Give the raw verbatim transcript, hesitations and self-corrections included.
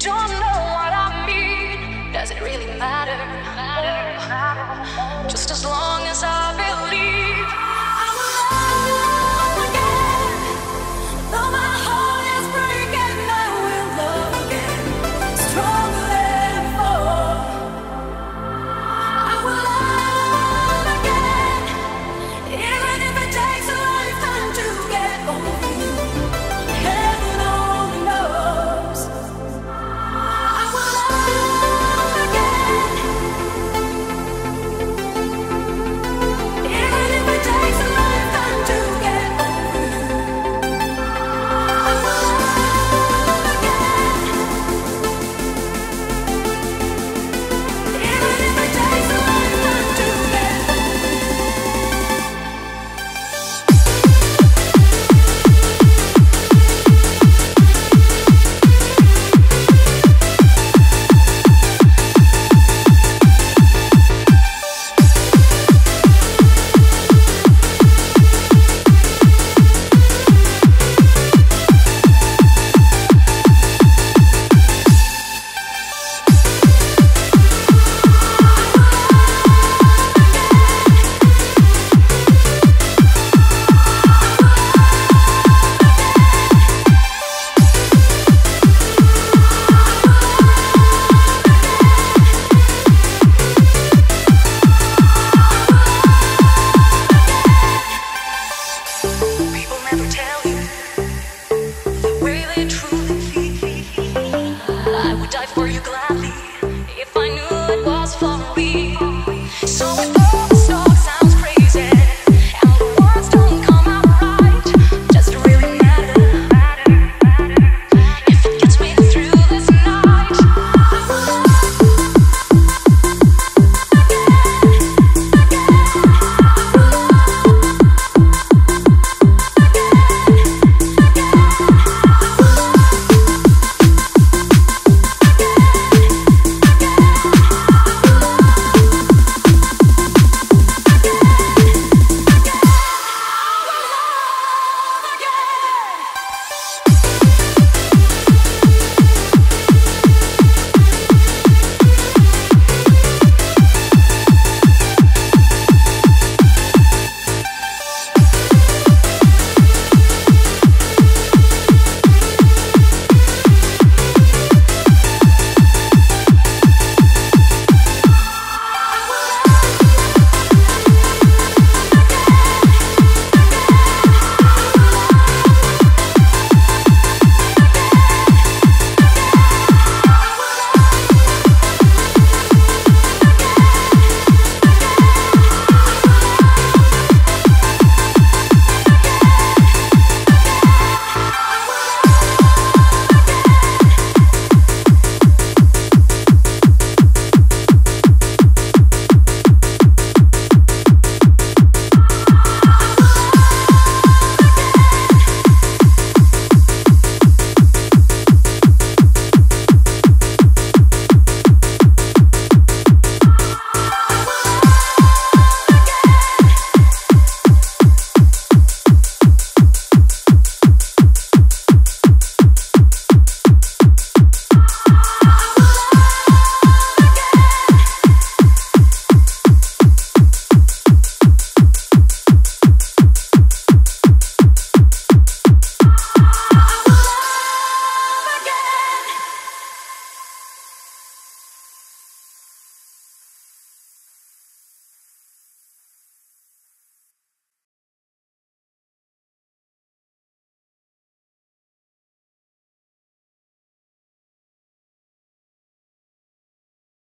don't know what I mean, does it really matter? Just as long as I